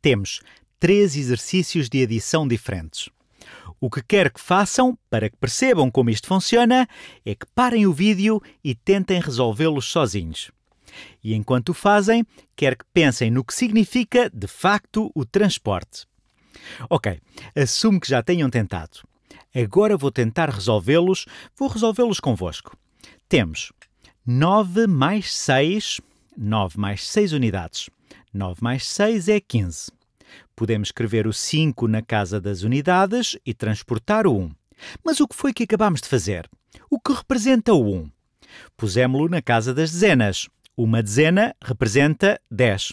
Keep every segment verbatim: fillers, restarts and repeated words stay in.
Temos três exercícios de adição diferentes. O que quero que façam, para que percebam como isto funciona, é que parem o vídeo e tentem resolvê-los sozinhos. E enquanto o fazem, quero que pensem no que significa, de facto, o transporte. Ok, assumo que já tenham tentado. Agora vou tentar resolvê-los, vou resolvê-los convosco. Temos nove mais seis, nove mais seis unidades. nove mais seis é quinze. Podemos escrever o cinco na casa das unidades e transportar o um. Mas o que foi que acabámos de fazer? O que representa o um? Pusemo-lo na casa das dezenas. Uma dezena representa dez.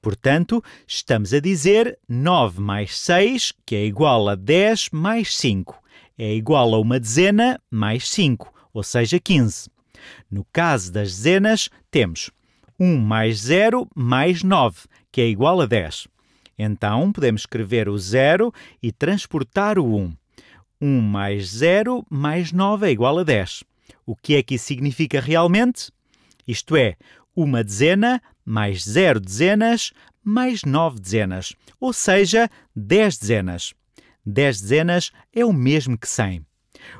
Portanto, estamos a dizer nove mais seis, que é igual a dez mais cinco. É igual a uma dezena mais cinco, ou seja, quinze. No caso das dezenas, temos um mais zero mais nove, que é igual a dez. Então, podemos escrever o zero e transportar o um. um mais zero mais nove é igual a dez. O que é que isso significa realmente? Isto é, uma dezena mais zero dezenas mais nove dezenas, ou seja, dez dezenas. dez dezenas é o mesmo que cem.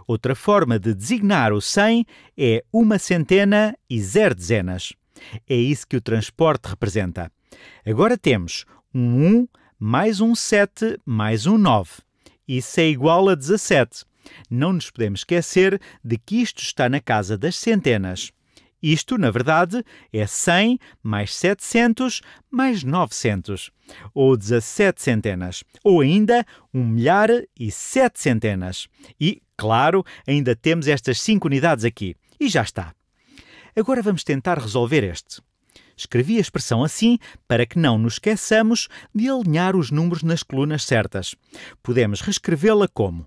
Outra forma de designar o cem é uma centena e zero dezenas. É isso que o transporte representa. Agora temos um um mais um sete mais um nove. Isso é igual a dezassete. Não nos podemos esquecer de que isto está na casa das centenas. Isto, na verdade, é cem mais setecentos mais novecentos, ou dezassete centenas, ou ainda um milhar e sete centenas. E, claro, ainda temos estas cinco unidades aqui. E já está. Agora vamos tentar resolver este. Escrevi a expressão assim para que não nos esqueçamos de alinhar os números nas colunas certas. Podemos reescrevê-la como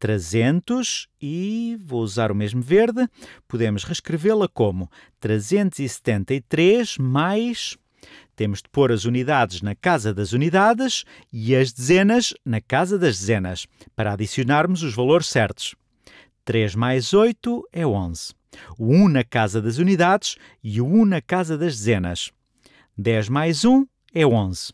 trezentos e, vou usar o mesmo verde, podemos reescrevê-la como trezentos e setenta e três mais, temos de pôr as unidades na casa das unidades e as dezenas na casa das dezenas, para adicionarmos os valores certos. três mais oito é onze. O um na casa das unidades e o um na casa das dezenas. dez mais um é onze.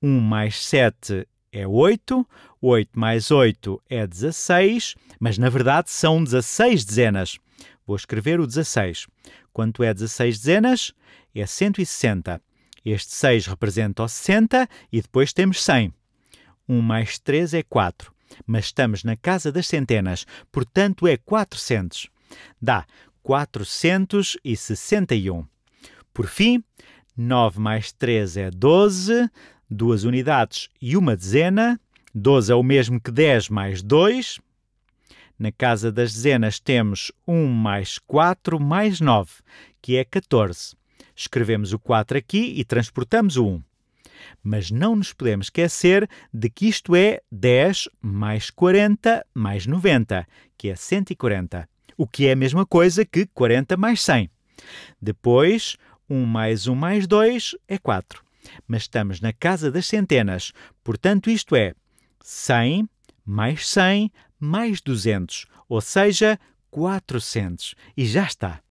um mais sete é oito. oito mais oito é dezasseis, mas na verdade são dezasseis dezenas. Vou escrever o dezasseis. Quanto é dezasseis dezenas? É cento e sessenta. Este seis representa o sessenta e depois temos cem. um mais três é quatro, mas estamos na casa das centenas, portanto é quatrocentos. Dá quatrocentos e sessenta e um. Por fim, nove mais três é doze, duas unidades e uma dezena. doze é o mesmo que dez mais dois. Na casa das dezenas temos um mais quatro mais nove, que é catorze. Escrevemos o quatro aqui e transportamos o um. Mas não nos podemos esquecer de que isto é dez mais quarenta mais noventa, que é cento e quarenta, o que é a mesma coisa que quarenta mais cem. Depois, um mais um mais dois é quatro. Mas estamos na casa das centenas, portanto isto é cem mais cem mais duzentos, ou seja, quatrocentos. E já está.